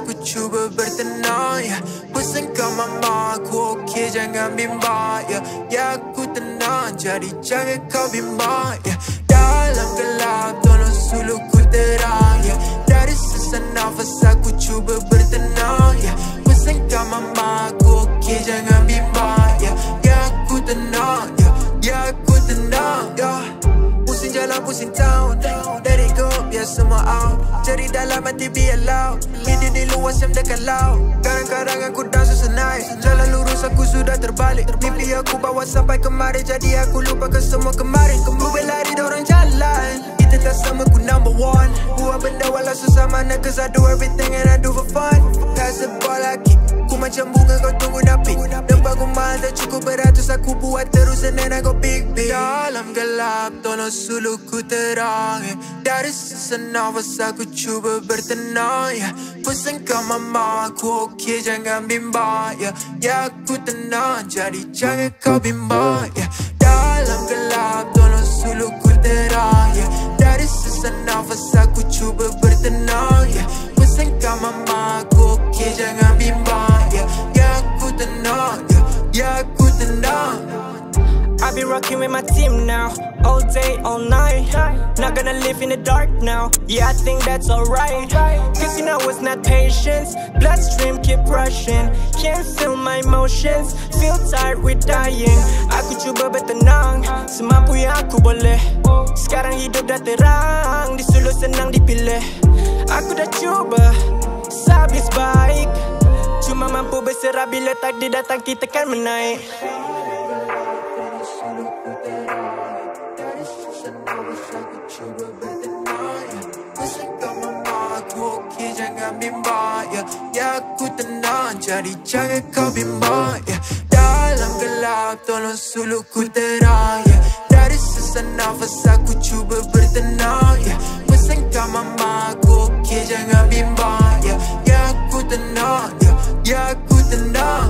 Aku cuba bertenang, ya. Pesankan mama aku, okey jangan bimbang, ya. Ya aku tenang, jadi jangan kau bimbang, ya. Dalam gelap tolong suluku terang, ya. Dari sesak nafas aku cuba bertenang, ya. Pesankan mama aku, okey jangan bimbang, ya. Ya aku tenang, ya. Ya aku tenang, ya. Pusing jalan, pusing town, dari go biar semua out. Jadi dalam hati biar loud, hidup di luar siam dekat laut. Kadang-kadang aku dansa senai, jalan lurus aku sudah terbalik. Mimpi aku bawa sampai kemari, jadi aku lupakan semua kemarin. Kembu berlari dorang jalan, kita tak sama ku number one. Buat benda walau susah mana, cause I do everything and I do for fun. Tak sebab lagi, ku macam bunga kau tunggu napi. Nampak ku mahal tak cukup beratus, aku buat terus and then I go big big. Dalam gelap tolong suluku terang, eh. Dari sesak nafas aku cuba bertenang, ya. Pesankan mama aku, okey jangan bimbang, ya. Ya aku tenang, jadi jangan kau bimbang, ya. Dalam gelap tolong suluku terang, ya. Dari sesak nafas aku cuba bertenang, ya. Pesankan mama aku, okey jangan bimbang, ya. Ya aku tenang, ya. Ya aku tenang. I've been rocking with my team now, all day, all night. Not gonna live in the dark now, yeah, I think that's alright. Cause you know it's not patience, bloodstream keep rushing. Can't feel my emotions, feel tired, we're dying. Aku cuba bertenang, semampu yang aku boleh. Sekarang hidup dah terang, disulut senang dipilih. Aku dah cuba, sablis baik. Cuma mampu berserah bila takdir datang, kita kan menaik. Ya, ya aku tenang, jadi jangan kau bimbang, ya. Dalam gelap tolong suluku terang, ya. Dari sesak nafas aku cuba bertenang, ya. Pesankan mama aku, okey jangan bimbang, ya. Ya aku tenang, ya. Ya aku tenang.